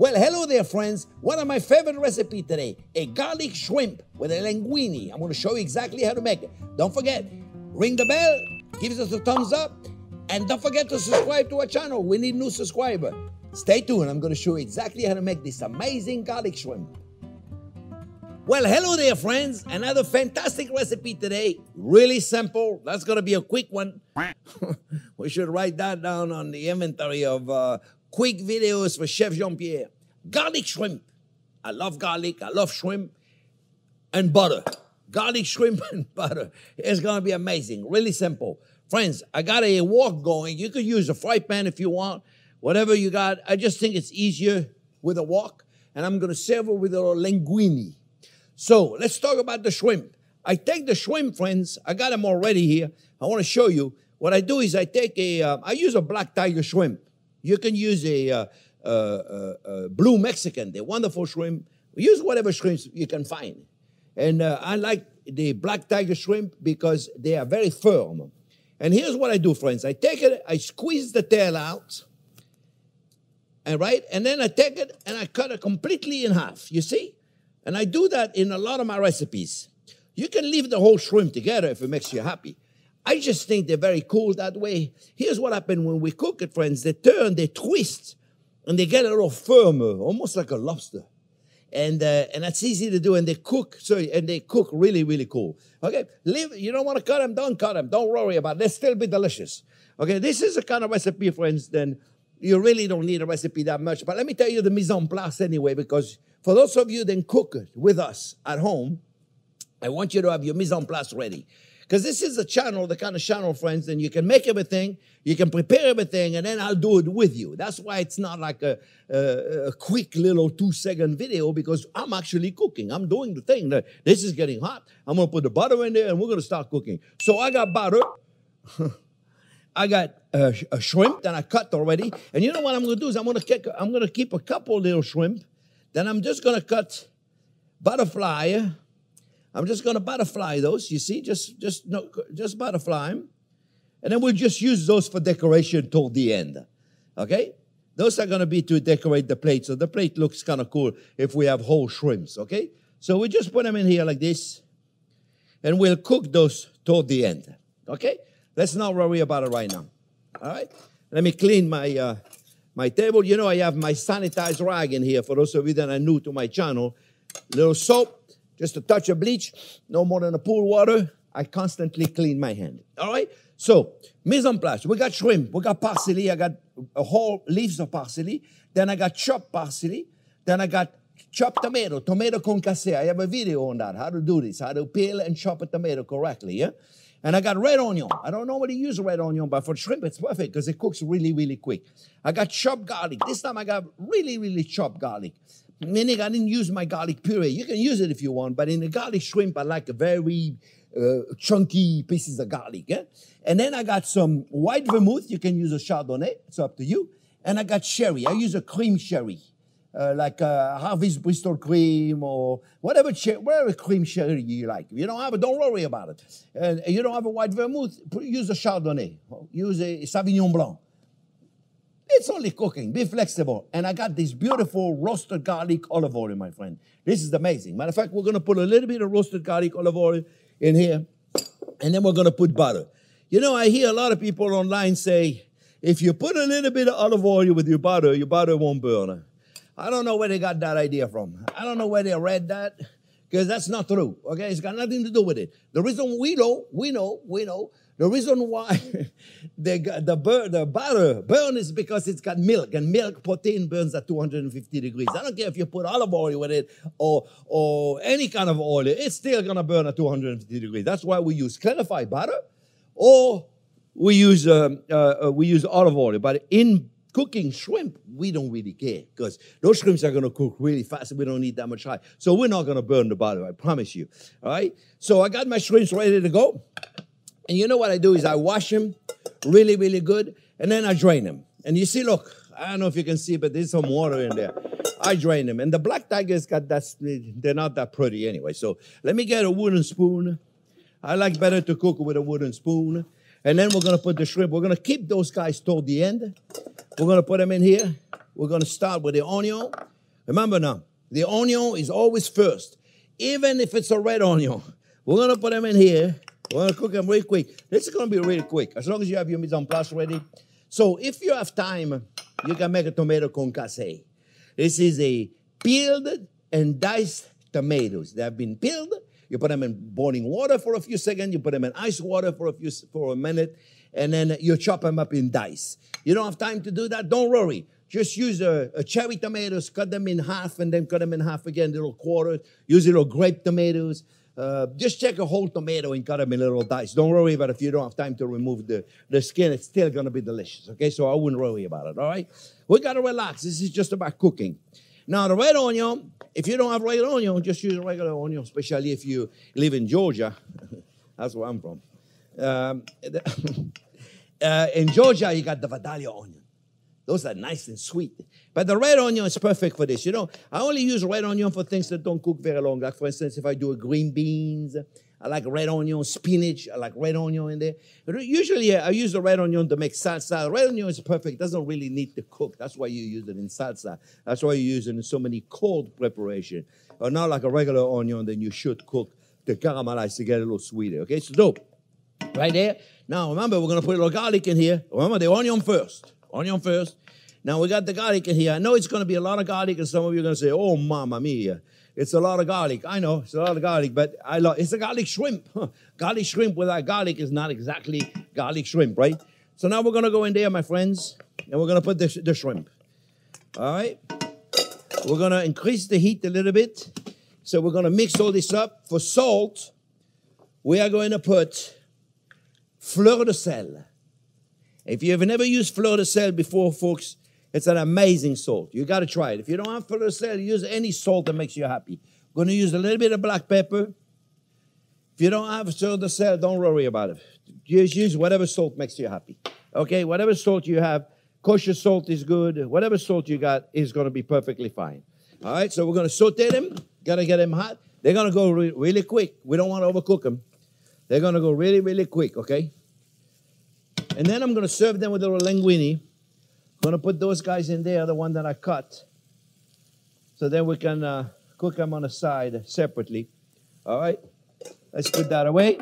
Well, hello there, friends. One of my favorite recipes today, a garlic shrimp with a linguine. I'm going to show you exactly how to make it. Don't forget, ring the bell, give us a thumbs up, and don't forget to subscribe to our channel. We need new subscribers. Stay tuned. I'm going to show you exactly how to make this amazing garlic shrimp. Well, hello there, friends. Another fantastic recipe today. Really simple. That's going to be a quick one. We should write that down on the inventory of quick videos for Chef Jean-Pierre. Garlic shrimp. I love garlic. I love shrimp and butter. Garlic shrimp and butter. It's going to be amazing. Really simple. Friends, I got a wok going. You could use a fry pan if you want. Whatever you got. I just think it's easier with a wok. And I'm going to serve it with a linguine. So let's talk about the shrimp. I take the shrimp, friends. I got them already here. I want to show you. What I do is I take a, I use a black tiger shrimp. You can use a blue Mexican, the wonderful shrimp. Use whatever shrimps you can find. And I like the black tiger shrimp because they are very firm. And here's what I do, friends. I take it, I squeeze the tail out, and then I take it and I cut it completely in half, you see? And I do that in a lot of my recipes. You can leave the whole shrimp together if it makes you happy. I just think they're very cool that way. Here's what happens when we cook it, friends. They turn, they twist, and they get a little firmer, almost like a lobster. And that's easy to do. And they cook, really, really cool. Okay, you don't want to cut them, don't cut them. Don't worry about it. They'll still be delicious. Okay, this is the kind of recipe, friends, then you really don't need a recipe that much. But let me tell you the mise en place anyway, because for those of you that cook it with us at home, I want you to have your mise en place ready. Because this is a channel, the kind of channel, friends, and you can make everything, you can prepare everything, and then I'll do it with you. That's why it's not like a quick little 2-second video, because I'm actually cooking. I'm doing the thing. This is getting hot. I'm going to put the butter in there, and we're going to start cooking. So I got butter. I got a shrimp that I cut already. And you know what I'm going to do is I'm going to keep a couple little shrimp. Then I'm just going to cut butterfly. I'm just going to butterfly those, you see, just butterfly them. And then we'll just use those for decoration till the end, okay? Those are going to be to decorate the plate, so the plate looks kind of cool if we have whole shrimps, okay? So we just put them in here like this, and we'll cook those till the end, okay? Let's not worry about it right now, all right? Let me clean my my table. You know, I have my sanitized rag in here for those of you that are new to my channel. A little soap. Just a touch of bleach, no more than a pool water. I constantly clean my hand, all right? So, mise en place. We got shrimp, we got parsley. I got whole leaves of parsley. Then I got chopped parsley. Then I got chopped tomato, tomato con cassé. I have a video on that, how to do this, how to peel and chop a tomato correctly, yeah? And I got red onion. I don't normally use red onion, but for shrimp, it's perfect because it cooks really, really quick. I got chopped garlic. This time I got really, really chopped garlic. Meaning I didn't use my garlic puree. You can use it if you want, but in the garlic shrimp, I like very chunky pieces of garlic. Eh? And then I got some white vermouth. You can use a Chardonnay. It's up to you. And I got sherry. I use a cream sherry, like Harvey's Bristol cream or whatever cream sherry you like. If you don't have it, don't worry about it. And you don't have a white vermouth, use a Chardonnay. Use a Sauvignon Blanc. It's only cooking. Be flexible. And I got this beautiful roasted garlic olive oil, my friend. This is amazing. Matter of fact, we're going to put a little bit of roasted garlic olive oil in here. And then we're going to put butter. You know, I hear a lot of people online say, if you put a little bit of olive oil with your butter won't burn. I don't know where they got that idea from. I don't know where they read that. Because that's not true. Okay? It's got nothing to do with it. The reason we know, the reason why the butter burns is because it's got milk, and milk protein burns at 250 degrees. I don't care if you put olive oil with it or any kind of oil. It's still going to burn at 250 degrees. That's why we use clarified butter or we use olive oil. But in cooking shrimp, we don't really care because those shrimps are going to cook really fast. We don't need that much high. So we're not going to burn the butter, I promise you. All right? So I got my shrimps ready to go. And you know what I do is I wash them really, really good, and then I drain them. And you see, look, I don't know if you can see, but there's some water in there. I drain them. And the black tigers got that, they're not that pretty anyway. So let me get a wooden spoon. I like better to cook with a wooden spoon. And then we're going to put the shrimp. We're going to keep those guys till the end. We're going to put them in here. We're going to start with the onion. Remember now, the onion is always first, even if it's a red onion. We're going to put them in here. We're going to cook them real quick. This is going to be really quick, as long as you have your mise en place ready. So if you have time, you can make a tomato concassé. This is a peeled and diced tomatoes. They have been peeled. You put them in boiling water for a few seconds. You put them in ice water for a minute. And then you chop them up in dice. You don't have time to do that? Don't worry. Just use a cherry tomatoes, cut them in half, and then cut them in half again, little quarters. Use little grape tomatoes. Just check a whole tomato and cut them in little dice. Don't worry about it if you don't have time to remove the skin. It's still going to be delicious, okay? So I wouldn't worry about it, all right? We got to relax. This is just about cooking. Now, the red onion, if you don't have red onion, just use a regular onion, especially if you live in Georgia. That's where I'm from. In Georgia, you got the Vidalia onion. Those are nice and sweet. But the red onion is perfect for this. You know, I only use red onion for things that don't cook very long. Like, for instance, if I do green beans, I like red onion, spinach, I like red onion in there. But usually, I use the red onion to make salsa. Red onion is perfect. It doesn't really need to cook. That's why you use it in salsa. That's why you use it in so many cold preparations. Or not like a regular onion, then you should cook to caramelize to get a little sweeter. Okay, so dope. Right there. Now, remember, we're going to put a little garlic in here. Remember, the onion first. Onion first. Now, we got the garlic in here. I know it's going to be a lot of garlic, and some of you are going to say, oh, mamma mia. It's a lot of garlic. I know, it's a lot of garlic, but I love it. It's a garlic shrimp. Huh. Garlic shrimp without garlic is not exactly garlic shrimp, right? So now we're going to go in there, my friends, and we're going to put the shrimp. All right? We're going to increase the heat a little bit. So we're going to mix all this up. For salt, we are going to put Fleur de Sel. If you have never used Fleur de Sel before, folks, it's an amazing salt. You got to try it. If you don't have Fleur de Sel, use any salt that makes you happy. I'm going to use a little bit of black pepper. If you don't have Fleur de Sel, don't worry about it. Just use whatever salt makes you happy. Okay, whatever salt you have, kosher salt is good. Whatever salt you got is going to be perfectly fine. All right, so we're going to saute them. Got to get them hot. They're going to go really quick. We don't want to overcook them. They're going to go really, really quick, okay? And then I'm going to serve them with a little linguine. I'm going to put those guys in there, the one that I cut. So then we can cook them on the side separately. All right, let's put that away.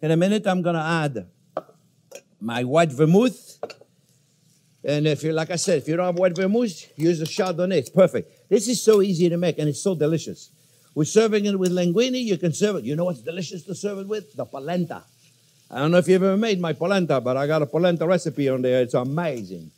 In a minute, I'm going to add my white vermouth. And if you, like I said, if you don't have white vermouth, use a Chardonnay. It's perfect. This is so easy to make, and it's so delicious. We're serving it with linguine. You can serve it. You know what's delicious to serve it with? The polenta. I don't know if you've ever made my polenta, but I got a polenta recipe on there. It's amazing.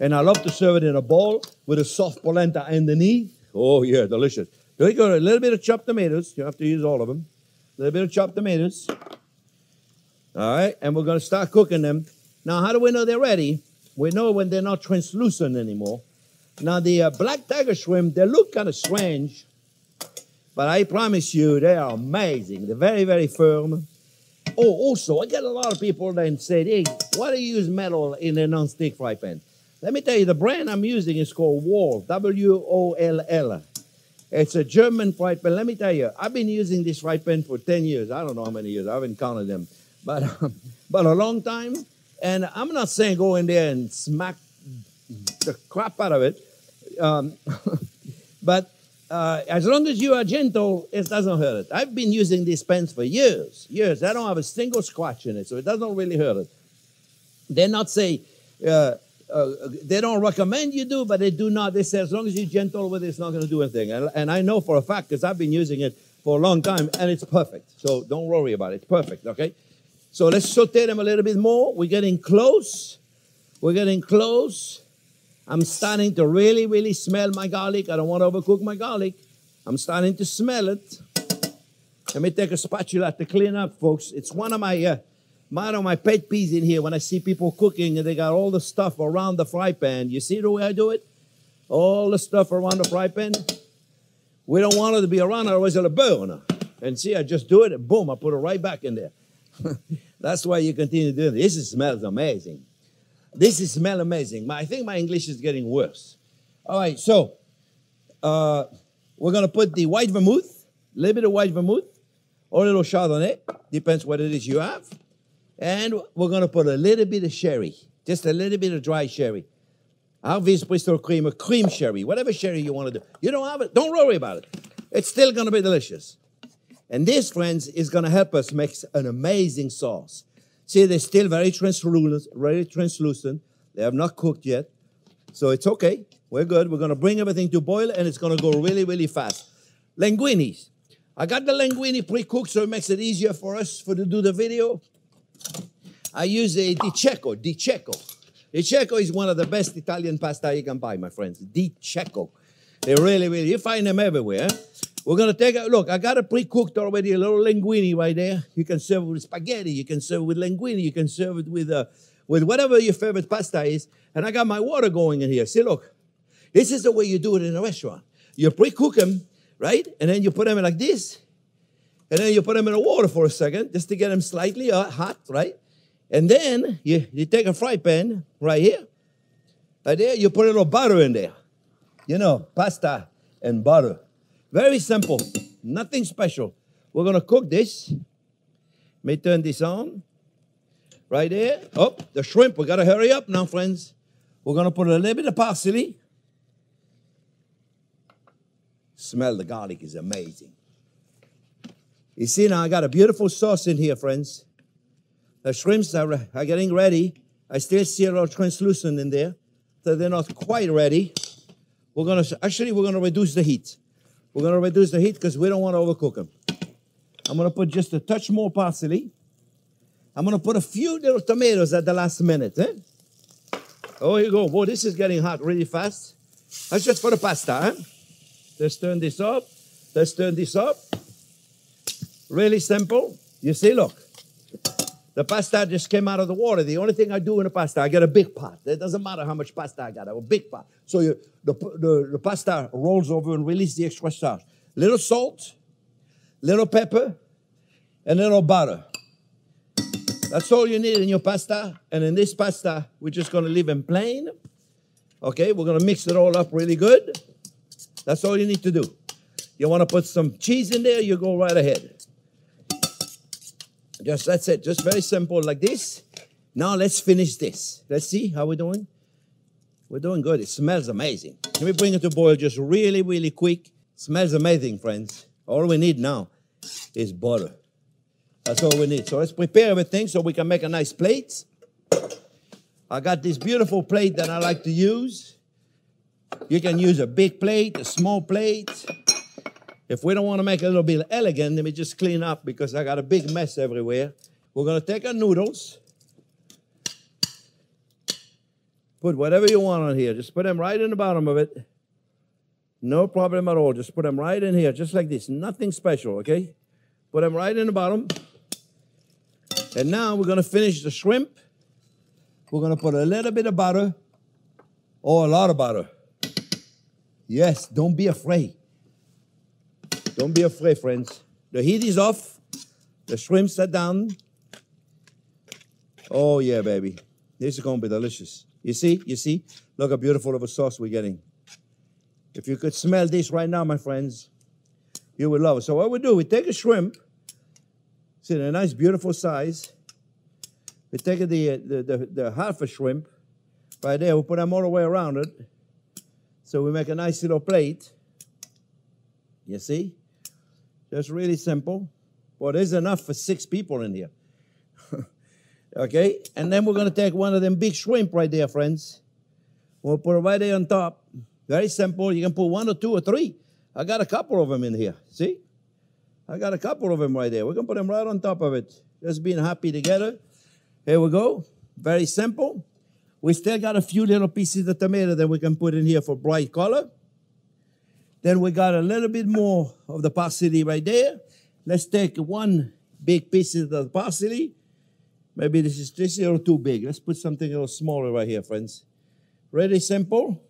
And I love to serve it in a bowl with a soft polenta underneath. Oh, yeah, delicious. Here we go, a little bit of chopped tomatoes. You don't have to use all of them. A little bit of chopped tomatoes. All right, and we're going to start cooking them. Now, how do we know they're ready? We know when they're not translucent anymore. Now, the black tiger shrimp, they look kind of strange, but I promise you, they are amazing. They're very, very firm. Oh, also, I get a lot of people that say, hey, why do you use metal in a non-stick fry pan? Let me tell you, the brand I'm using is called Woll, W-O-L-L. It's a German fry pan. Let me tell you, I've been using this fry pan for 10 years. I don't know how many years. I haven't counted them. But a long time. And I'm not saying go in there and smack the crap out of it. As long as you are gentle, it doesn't hurt it. I've been using these pens for years, years. I don't have a single scratch in it, so it doesn't really hurt it. They not say, they don't recommend you do, but they do not. They say as long as you're gentle with it, it's not going to do anything. And I know for a fact because I've been using it for a long time, and it's perfect. So don't worry about it. It's perfect, okay? So let's saute them a little bit more. We're getting close. We're getting close. I'm starting to really, really smell my garlic. I don't want to overcook my garlic. I'm starting to smell it. Let me take a spatula to clean up, folks. It's one of my pet peeves in here when I see people cooking and they got all the stuff around the fry pan. You see the way I do it? All the stuff around the fry pan. We don't want it to be around, otherwise it'll burn. And see, I just do it, and boom, I put it right back in there. That's why you continue doing it. This smells amazing. This is smell amazing. I think my English is getting worse. All right, so we're going to put the white vermouth, a little bit of white vermouth, or a little Chardonnay, depends what it is you have. And we're going to put a little bit of sherry, just a little bit of dry sherry. Harvey's Bristol cream sherry, whatever sherry you want to do. You don't have it, don't worry about it. It's still going to be delicious. And this, friends, is going to help us make an amazing sauce. See, they're still very translucent. They have not cooked yet. So it's okay. We're good. We're going to bring everything to boil, and it's going to go really, really fast. Linguinis. I got the linguini pre-cooked, so it makes it easier for us to do the video. I use a De Cecco. De Cecco. De Cecco is one of the best Italian pasta you can buy, my friends. De Cecco. They really, really, you find them everywhere. We're going to take a look. I got a pre-cooked already, a little linguine right there. You can serve it with spaghetti. You can serve it with linguine. You can serve it with whatever your favorite pasta is. And I got my water going in here. See, look. This is the way you do it in a restaurant. You pre-cook them, right? And then you put them in like this. And then you put them in the water for a second just to get them slightly hot, right? And then you take a fry pan right here. Right there, you put a little butter in there. You know, pasta and butter. Very simple, nothing special. We're gonna cook this. Let me turn this on. Right there. Oh, the shrimp, we gotta hurry up now, friends. We're gonna put a little bit of parsley. Smell the garlic is amazing. You see now, I got a beautiful sauce in here, friends. The shrimps are getting ready. I still see a little translucent in there, so they're not quite ready. We're gonna, actually, we're gonna reduce the heat. We're going to reduce the heat because we don't want to overcook them. I'm going to put just a touch more parsley. I'm going to put a few little tomatoes at the last minute. Oh, here you go. Boy, this is getting hot really fast. That's just for the pasta. Let's turn this up. Let's turn this up. Really simple. You see, look. The pasta just came out of the water. The only thing I do in the pasta, I get a big pot. It doesn't matter how much pasta I got. I have a big pot. So the pasta rolls over and releases the extra starch. Little salt, little pepper, and little butter. That's all you need in your pasta. And in this pasta, we're just going to leave them plain. Okay, we're going to mix it all up really good. That's all you need to do. You want to put some cheese in there, you go right ahead. Just, that's it, just very simple like this. Now let's finish this. Let's see how we're doing. We're doing good, it smells amazing. Let me bring it to boil just really, really quick. Smells amazing, friends. All we need now is butter. That's all we need. So let's prepare everything so we can make a nice plate. I got this beautiful plate that I like to use. You can use a big plate, a small plate. If we don't want to make it a little bit elegant, let me just clean up because I got a big mess everywhere. We're going to take our noodles. Put whatever you want on here. Just put them right in the bottom of it. No problem at all. Just put them right in here, just like this. Nothing special, okay? Put them right in the bottom. And now we're going to finish the shrimp. We're going to put a little bit of butter or a lot of butter. Yes, don't be afraid. Don't be afraid, friends. The heat is off. The shrimps are down. Oh, yeah, baby. This is going to be delicious. You see? You see? Look how beautiful of a sauce we're getting. If you could smell this right now, my friends, you would love it. So what we do, we take a shrimp. It's in a nice, beautiful size. We take the half a shrimp right there. We put them all the way around it. So we make a nice little plate. You see? Just really simple. Well, there's enough for 6 people in here. Okay? And then we're going to take one of them big shrimp right there, friends. We'll put it right there on top. Very simple. You can put 1 or 2 or 3. I got a couple of them in here. See? I got a couple of them right there. We're going to put them right on top of it. Just being happy together. Here we go. Very simple. We still got a few little pieces of tomato that we can put in here for bright color. Then we got a little bit more of the parsley right there. Let's take one big piece of the parsley. Maybe this is a little too big. Let's put something a little smaller right here, friends. Really simple.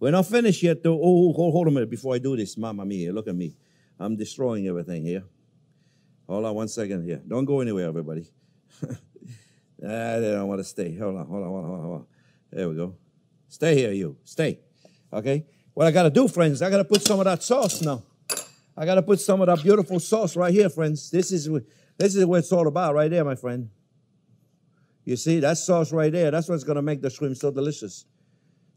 We're not finished yet, though. Oh, hold a minute before I do this. Mama mia, look at me. I'm destroying everything here. Hold on one second here. Don't go anywhere, everybody. I don't want to stay. Hold on. There we go. Stay here, you. Stay. Okay? What I got to do, friends, I got to put some of that sauce now. I got to put some of that beautiful sauce right here, friends. This is what it's all about right there, my friend. You see, that sauce right there, that's what's going to make the shrimp so delicious.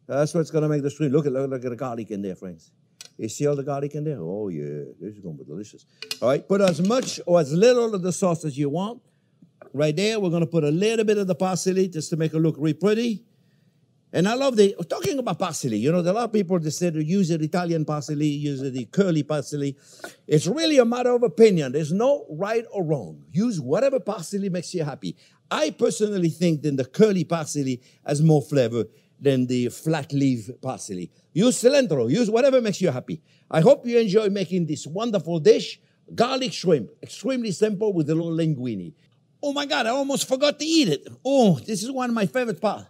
That's what's going to make the stream. Look at the garlic in there, friends. You see all the garlic in there? Oh, yeah. This is going to be delicious. All right. Put as much or as little of the sauce as you want. Right there, we're going to put a little bit of the parsley just to make it look really pretty. And I love the, talking about parsley, you know, there are a lot of people that say to use the Italian parsley, use the curly parsley. It's really a matter of opinion. There's no right or wrong. Use whatever parsley makes you happy. I personally think that the curly parsley has more flavor than the flat leaf parsley. Use cilantro, use whatever makes you happy. I hope you enjoy making this wonderful dish, garlic shrimp, extremely simple with a little linguine. Oh my God, I almost forgot to eat it. Oh, this is one of my favorite parts.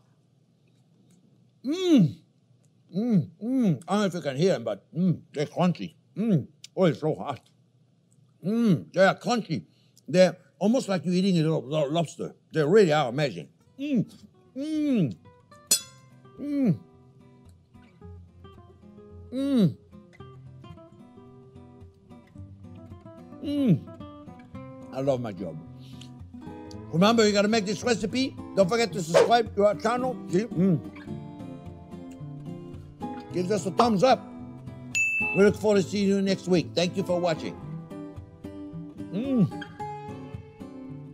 I don't know if you can hear them, but they're crunchy. Oh, it's so hot. They are crunchy. They're almost like you're eating a little lobster. They really are amazing. I love my job. Remember, you gotta make this recipe. Don't forget to subscribe to our channel. Give us a thumbs up. We look forward to seeing you next week. Thank you for watching.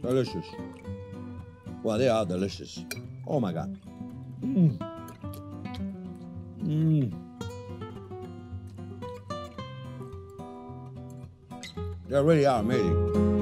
Delicious. Well, they are delicious. Oh my God. They really are amazing.